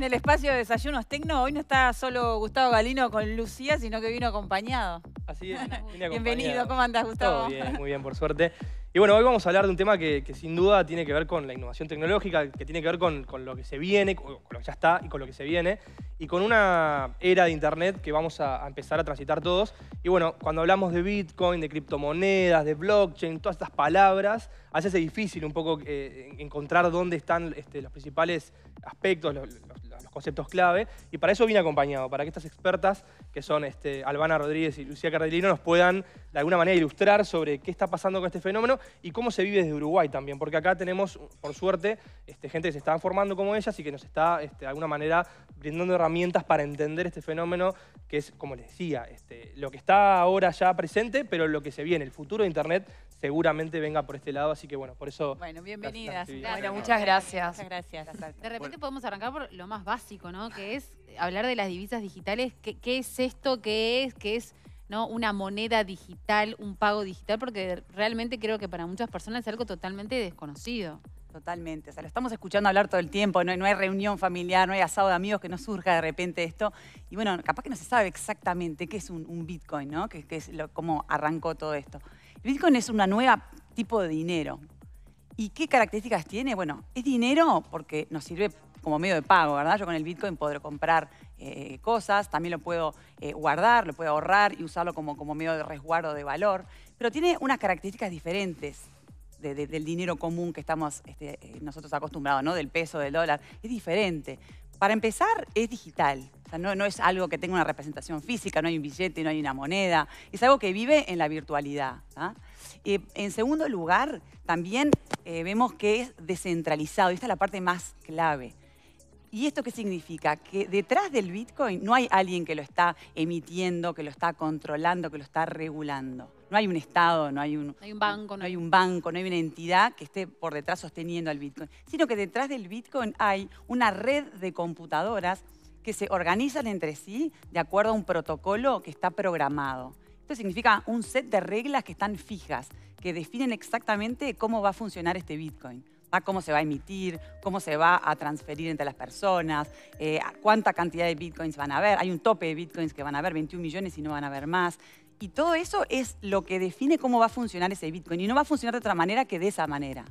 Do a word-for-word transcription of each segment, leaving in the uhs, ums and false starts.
En el espacio de Desayunos Tecno, hoy no está solo Gustavo Gallino con Lucía, sino que vino acompañado. Así es, vine acompañado. Bienvenido, ¿cómo andas, Gustavo? Todo bien, muy bien, por suerte. Y bueno, hoy vamos a hablar de un tema que, que sin duda tiene que ver con la innovación tecnológica, que tiene que ver con, con lo que se viene, con lo que ya está y con lo que se viene, y con una era de Internet que vamos a, a empezar a transitar todos. Y bueno, cuando hablamos de Bitcoin, de criptomonedas, de blockchain, todas estas palabras, hace difícil un poco eh, encontrar dónde están este, los principales aspectos, los, los, los conceptos clave. Y para eso vine acompañado, para que estas expertas, que son este, Albana Rodríguez y Lucía Cardellino, nos puedan de alguna manera ilustrar sobre qué está pasando con este fenómeno y cómo se vive desde Uruguay también, porque acá tenemos, por suerte, este, gente que se está formando como ellas y que nos está, este, de alguna manera, brindando herramientas para entender este fenómeno que es, como les decía, este, lo que está ahora ya presente, pero lo que se viene, el futuro de Internet, seguramente venga por este lado, así que bueno, por eso... Bueno, bienvenidas. Gracias. Bueno, muchas gracias. Muchas gracias. De repente bueno. podemos arrancar por lo más básico, ¿no? Que es hablar de las divisas digitales. ¿Qué, qué es esto? ¿Qué es? ¿Qué es...? ¿No? Una moneda digital, un pago digital, porque realmente creo que para muchas personas es algo totalmente desconocido. Totalmente, o sea, lo estamos escuchando hablar todo el tiempo, no, no hay reunión familiar, no hay asado de amigos que no surja de repente esto. Y bueno, capaz que no se sabe exactamente qué es un, un Bitcoin, ¿no? Que, que es lo, cómo arrancó todo esto. El Bitcoin es una nueva tipo de dinero. ¿Y qué características tiene? Bueno, es dinero porque nos sirve como medio de pago, ¿verdad? Yo con el Bitcoin puedo comprar eh, cosas, también lo puedo eh, guardar, lo puedo ahorrar y usarlo como, como medio de resguardo de valor, pero tiene unas características diferentes de, de, del dinero común que estamos este, nosotros acostumbrados, ¿no? Del peso, del dólar, es diferente. Para empezar, es digital, o sea, no, no es algo que tenga una representación física, no hay un billete, no hay una moneda, es algo que vive en la virtualidad, ¿ah? Eh, en segundo lugar, también eh, vemos que es descentralizado, y esta es la parte más clave. ¿Y esto qué significa? Que detrás del Bitcoin no hay alguien que lo está emitiendo, que lo está controlando, que lo está regulando. No hay un Estado, no hay un, no hay un banco, no hay un banco, no hay una entidad que esté por detrás sosteniendo al Bitcoin. Sino que detrás del Bitcoin hay una red de computadoras que se organizan entre sí de acuerdo a un protocolo que está programado. Esto significa un set de reglas que están fijas, que definen exactamente cómo va a funcionar este Bitcoin. A cómo se va a emitir, cómo se va a transferir entre las personas, eh, cuánta cantidad de bitcoins van a haber. Hay un tope de bitcoins que van a haber, veintiún millones y no van a haber más. Y todo eso es lo que define cómo va a funcionar ese bitcoin. Y no va a funcionar de otra manera que de esa manera.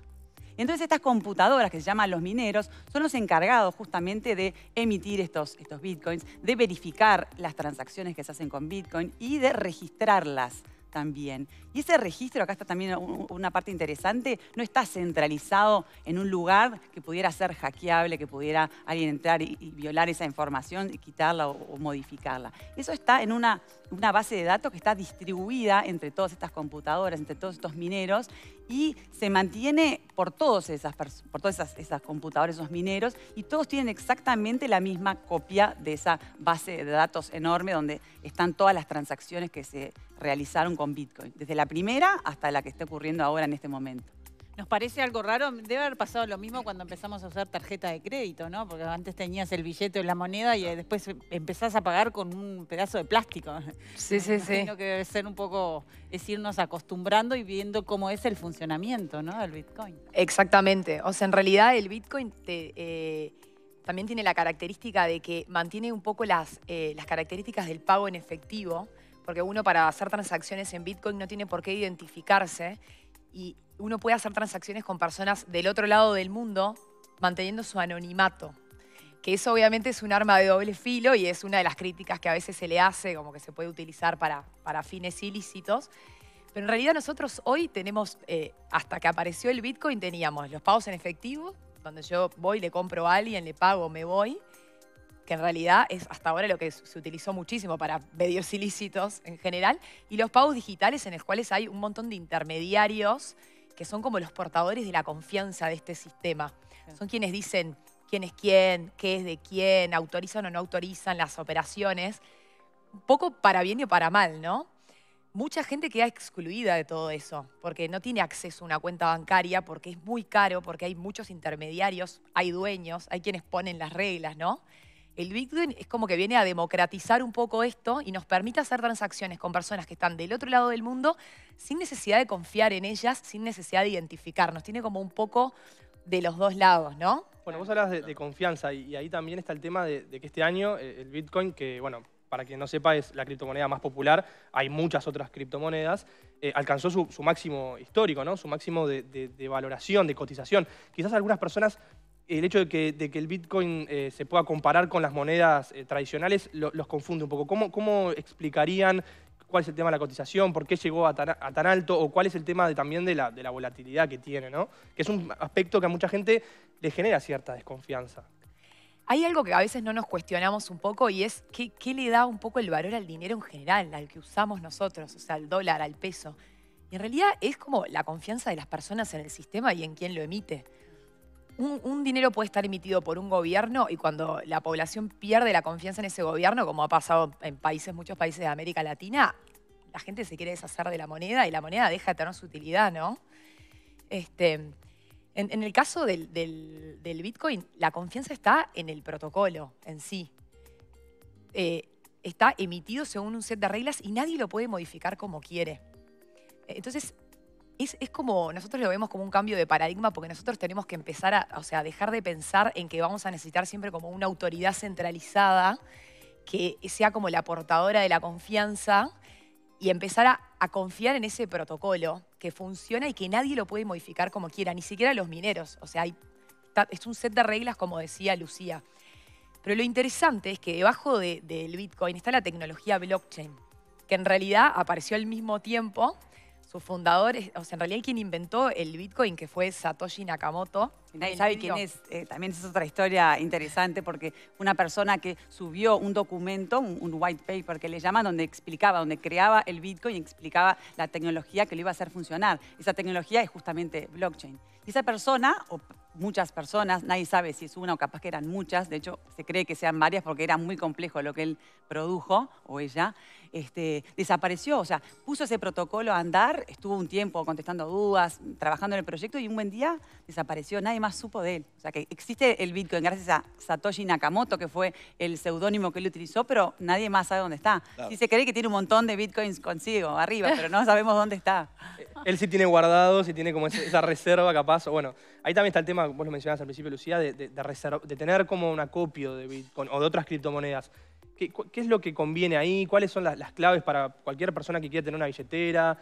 Entonces estas computadoras que se llaman los mineros son los encargados justamente de emitir estos, estos bitcoins, de verificar las transacciones que se hacen con bitcoin y de registrarlas también. Y ese registro, acá está también una parte interesante, no está centralizado en un lugar que pudiera ser hackeable, que pudiera alguien entrar y, y violar esa información y quitarla o, o modificarla. Eso está en una, una base de datos que está distribuida entre todas estas computadoras, entre todos estos mineros y se mantiene por, todos esas, por todas esas, esas computadoras, esos mineros y todos tienen exactamente la misma copia de esa base de datos enorme donde están todas las transacciones que se realizaron con Bitcoin, desde la primera hasta la que está ocurriendo ahora en este momento. Nos parece algo raro, debe haber pasado lo mismo cuando empezamos a usar tarjeta de crédito, ¿no? Porque antes tenías el billete o la moneda y después empezás a pagar con un pedazo de plástico. Sí, sí, sí. Creo que debe ser un poco, es irnos acostumbrando y viendo cómo es el funcionamiento, ¿no? Del Bitcoin. Exactamente. O sea, en realidad el Bitcoin te... Eh... también tiene la característica de que mantiene un poco las, eh, las características del pago en efectivo, porque uno para hacer transacciones en Bitcoin no tiene por qué identificarse y uno puede hacer transacciones con personas del otro lado del mundo manteniendo su anonimato, que eso obviamente es un arma de doble filo y es una de las críticas que a veces se le hace, como que se puede utilizar para, para fines ilícitos. Pero en realidad nosotros hoy tenemos, eh, hasta que apareció el Bitcoin, teníamos los pagos en efectivo, donde yo voy, le compro a alguien, le pago, me voy, que en realidad es hasta ahora lo que se utilizó muchísimo para medios ilícitos en general, y los pagos digitales en los cuales hay un montón de intermediarios que son como los portadores de la confianza de este sistema. Sí. Son quienes dicen quién es quién, qué es de quién, autorizan o no autorizan las operaciones, un poco para bien y para mal, ¿no? Mucha gente queda excluida de todo eso, porque no tiene acceso a una cuenta bancaria, porque es muy caro, porque hay muchos intermediarios, hay dueños, hay quienes ponen las reglas, ¿no? El Bitcoin es como que viene a democratizar un poco esto y nos permite hacer transacciones con personas que están del otro lado del mundo sin necesidad de confiar en ellas, sin necesidad de identificarnos. Tiene como un poco de los dos lados, ¿no? Bueno, vos hablas de, de confianza y, y ahí también está el tema de, de que este año el Bitcoin, que bueno, para quien no sepa es la criptomoneda más popular, hay muchas otras criptomonedas, eh, alcanzó su, su máximo histórico, ¿no? Su máximo de, de, de valoración, de cotización. Quizás algunas personas, el hecho de que, de que el Bitcoin eh, se pueda comparar con las monedas eh, tradicionales lo, los confunde un poco. ¿Cómo, cómo explicarían cuál es el tema de la cotización? ¿Por qué llegó a tan, a tan alto? ¿O cuál es el tema de, también de la, de la volatilidad que tiene, ¿no? Que es un aspecto que a mucha gente le genera cierta desconfianza. Hay algo que a veces no nos cuestionamos un poco y es qué, qué le da un poco el valor al dinero en general, al que usamos nosotros, o sea, al dólar, al peso. Y en realidad es como la confianza de las personas en el sistema y en quien lo emite. Un, un dinero puede estar emitido por un gobierno y cuando la población pierde la confianza en ese gobierno, como ha pasado en países, muchos países de América Latina, la gente se quiere deshacer de la moneda y la moneda deja de tener su utilidad, ¿no? Este... En, en el caso del, del, del Bitcoin, la confianza está en el protocolo en sí. Eh, está emitido según un set de reglas y nadie lo puede modificar como quiere. Entonces, es, es como, nosotros lo vemos como un cambio de paradigma porque nosotros tenemos que empezar a, o sea, dejar de pensar en que vamos a necesitar siempre como una autoridad centralizada que sea como la portadora de la confianza y empezar a, a confiar en ese protocolo que funciona y que nadie lo puede modificar como quiera, ni siquiera los mineros. O sea, hay, es un set de reglas, como decía Lucía. Pero lo interesante es que debajo de, del Bitcoin está la tecnología blockchain, que en realidad apareció al mismo tiempo. Su fundador, o sea, en realidad quien inventó el Bitcoin, que fue Satoshi Nakamoto. Nadie sabe quién es. Eh, también es otra historia interesante porque una persona que subió un documento, un, un white paper que le llaman, donde explicaba, donde creaba el Bitcoin, explicaba la tecnología que lo iba a hacer funcionar. Esa tecnología es justamente blockchain. Y esa persona, o muchas personas, nadie sabe si es una o capaz que eran muchas, de hecho se cree que sean varias porque era muy complejo lo que él produjo, o ella, este, desapareció, o sea, puso ese protocolo a andar, estuvo un tiempo contestando dudas, trabajando en el proyecto y un buen día desapareció, nadie más supo de él. O sea, que existe el Bitcoin gracias a Satoshi Nakamoto, que fue el seudónimo que él utilizó, pero nadie más sabe dónde está. Claro. Sí se cree que tiene un montón de Bitcoins consigo, arriba, pero no sabemos dónde está. Él sí tiene guardado, sí tiene como esa reserva capaz, bueno, ahí también está el tema. Vos lo mencionabas al principio, Lucía, de, de, de, de tener como un acopio de Bitcoin o de otras criptomonedas. ¿Qué, qué es lo que conviene ahí? ¿Cuáles son las, las claves para cualquier persona que quiera tener una billetera?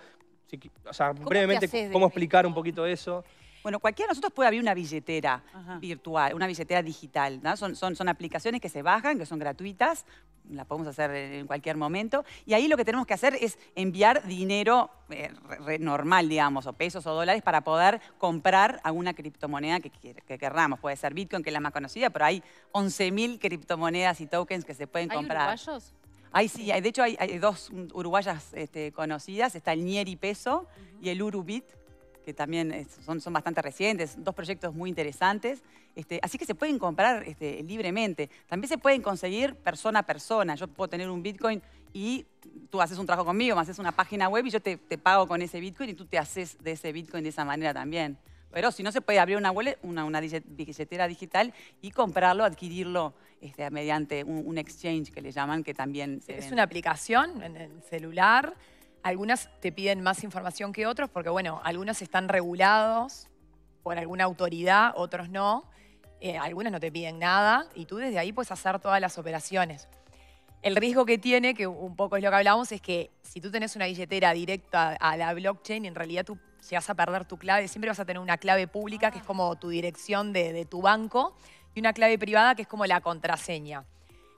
Si, o sea, ¿Cómo brevemente, ¿cómo Bitcoin? explicar un poquito eso? Bueno, cualquiera de nosotros puede abrir una billetera Ajá. virtual, una billetera digital, ¿no? Son, son, son aplicaciones que se bajan, que son gratuitas, las podemos hacer en cualquier momento, y ahí lo que tenemos que hacer es enviar dinero eh, re, re normal, digamos, o pesos o dólares, para poder comprar alguna criptomoneda que, que, que querramos. Puede ser Bitcoin, que es la más conocida, pero hay once mil criptomonedas y tokens que se pueden ¿Hay comprar. Uruguayos? Ahí sí, hay, de hecho hay, hay dos uruguayas este, conocidas, está el Nyeri Peso uh-huh. y el Urubit, que también son, son bastante recientes, dos proyectos muy interesantes. Este, así que se pueden comprar este, libremente. También se pueden conseguir persona a persona. Yo puedo tener un Bitcoin y tú haces un trabajo conmigo, me haces una página web y yo te, te pago con ese Bitcoin y tú te haces de ese Bitcoin de esa manera también. Pero si no, se puede abrir una, wallet, una, una billetera digital y comprarlo, adquirirlo este, mediante un, un exchange que le llaman, que también se Es ven. Una aplicación en el celular. Algunas te piden más información que otros porque, bueno, algunos están regulados por alguna autoridad, otros no. Eh, algunos no te piden nada y tú desde ahí puedes hacer todas las operaciones. El riesgo que tiene, que un poco es lo que hablábamos, es que si tú tenés una billetera directa a la blockchain, en realidad tú llegas a perder tu clave. Siempre vas a tener una clave pública, que es como tu dirección de, de tu banco, y una clave privada, que es como la contraseña.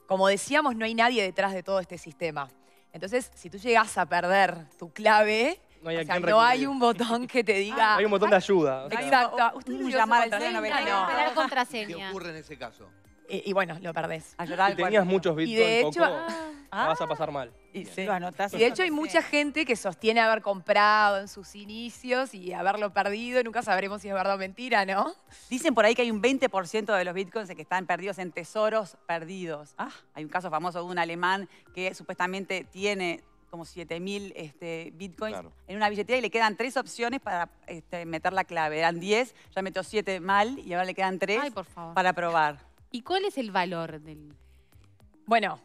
Como decíamos, no hay nadie detrás de todo este sistema. Entonces, si tú llegas a perder tu clave, no hay, o sea, no hay un botón que te diga... Hay un botón de ayuda. O sea. Exacto. Usted no llama al cero noventa y nueve. Contraseña. ¿Qué ocurre en ese caso? Y, y bueno, lo perdés. A llorar, si tenías muchos bitcoins, poco, ah, ah, vas a pasar mal. Y, sí. lo anotás, y de hecho hay mucha gente que sostiene haber comprado en sus inicios y haberlo perdido. Nunca sabremos si es verdad o mentira, ¿no? Dicen por ahí que hay un veinte por ciento de los bitcoins que están perdidos en tesoros perdidos. Ah, hay un caso famoso de un alemán que supuestamente tiene como siete mil este, bitcoins claro. en una billetera y le quedan tres opciones para este, meter la clave. Eran diez, ya metió siete mal y ahora le quedan tres Ay, por favor. Para probar. ¿Y cuál es el valor del...? Bueno,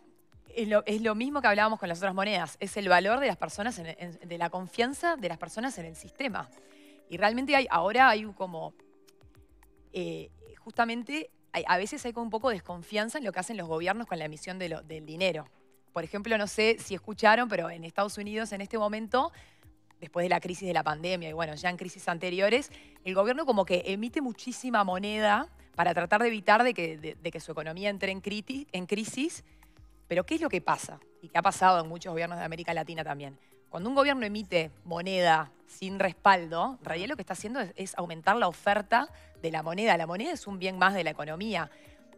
es lo, es lo mismo que hablábamos con las otras monedas. Es el valor de las personas, en, en, de la confianza de las personas en el sistema. Y realmente hay, ahora hay como... eh, justamente hay, a veces hay como un poco de desconfianza en lo que hacen los gobiernos con la emisión de lo, del dinero. Por ejemplo, no sé si escucharon, pero en Estados Unidos en este momento, después de la crisis de la pandemia y bueno, ya en crisis anteriores, el gobierno como que emite muchísima moneda para tratar de evitar de que, de, de que su economía entre en, criti, en crisis. Pero ¿qué es lo que pasa? Y que ha pasado en muchos gobiernos de América Latina también. Cuando un gobierno emite moneda sin respaldo, en realidad lo que está haciendo es, es aumentar la oferta de la moneda. La moneda es un bien más de la economía.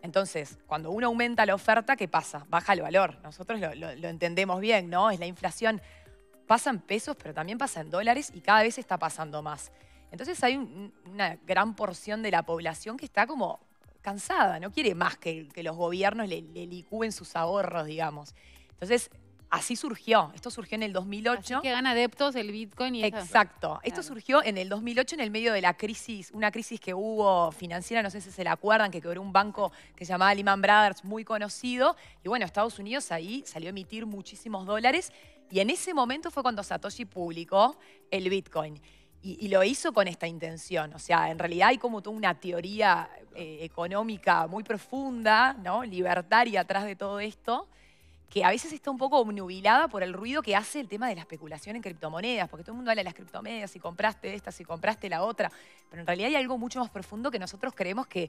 Entonces, cuando uno aumenta la oferta, ¿qué pasa? Baja el valor. Nosotros lo, lo, lo entendemos bien, ¿no? Es la inflación. Pasa en pesos, pero también pasa en dólares y cada vez está pasando más. Entonces hay un, una gran porción de la población que está como cansada, no quiere más que, que los gobiernos le, le licúen sus ahorros, digamos. Entonces... Así surgió. Esto surgió en el dos mil ocho. Así que gana adeptos el Bitcoin y eso. Exacto. Claro. Esto surgió en el dos mil ocho en el medio de la crisis, una crisis que hubo financiera, no sé si se la acuerdan, que quebró un banco que se llamaba Lehman Brothers, muy conocido. Y bueno, Estados Unidos ahí salió a emitir muchísimos dólares y en ese momento fue cuando Satoshi publicó el Bitcoin. Y, y lo hizo con esta intención. O sea, en realidad hay como toda una teoría eh, económica muy profunda, ¿no? Libertaria atrás de todo esto, que a veces está un poco obnubilada por el ruido que hace el tema de la especulación en criptomonedas, porque todo el mundo habla de las criptomonedas, si compraste esta, si compraste la otra, pero en realidad hay algo mucho más profundo que nosotros creemos que,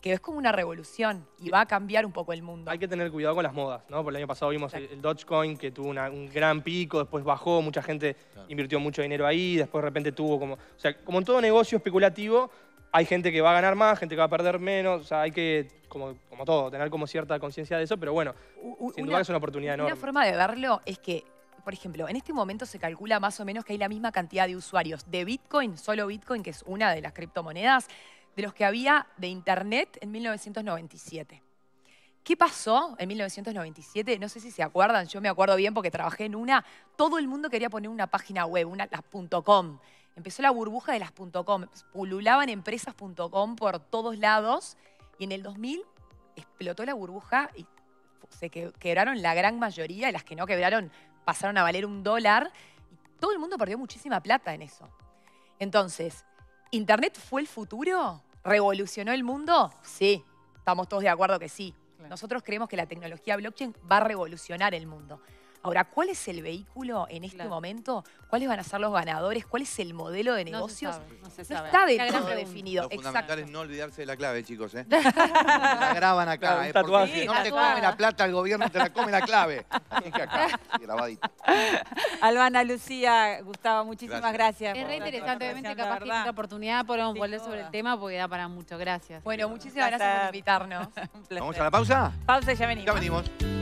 que es como una revolución y va a cambiar un poco el mundo. Hay que tener cuidado con las modas, ¿no? Por el año pasado vimos el, el Dogecoin, que tuvo una, un gran pico, después bajó, mucha gente claro. invirtió mucho dinero ahí, después de repente tuvo como... O sea, como en todo negocio especulativo, hay gente que va a ganar más, gente que va a perder menos, o sea, hay que, como, como todo, tener como cierta conciencia de eso, pero bueno, una, sin duda es una oportunidad enorme. Una forma de verlo es que, por ejemplo, en este momento se calcula más o menos que hay la misma cantidad de usuarios de Bitcoin, solo Bitcoin, que es una de las criptomonedas, de los que había de Internet en mil novecientos noventa y siete. ¿Qué pasó en mil novecientos noventa y siete? No sé si se acuerdan, yo me acuerdo bien porque trabajé en una, todo el mundo quería poner una página web, una, las .com. Empezó la burbuja de las .com, pululaban empresas .com por todos lados y en el dos mil explotó la burbuja y se quebraron la gran mayoría, y las que no quebraron pasaron a valer un dólar y todo el mundo perdió muchísima plata en eso. Entonces, ¿Internet fue el futuro? ¿Revolucionó el mundo? Sí, estamos todos de acuerdo que sí. Nosotros creemos que la tecnología blockchain va a revolucionar el mundo. Ahora, ¿cuál es el vehículo en este claro. momento? ¿Cuáles van a ser los ganadores? ¿Cuál es el modelo de negocios? No se sabe. No, se sabe. No está de todo definido. Lo fundamental Exacto. es no olvidarse de la clave, chicos. ¿Eh? La graban acá. ¿Eh? Porque sí, no tatuaje. Te come la plata el gobierno, te la come la clave. Así que acá, grabadito. Albana, Lucía, Gustavo, muchísimas gracias. gracias es re interesante, obviamente, capaz que es una oportunidad por volver sobre el tema porque da para mucho. Gracias. Bueno, muchísimas gracias, gracias por invitarnos. ¿Vamos a la pausa? Pausa y ya venimos. Ya venimos.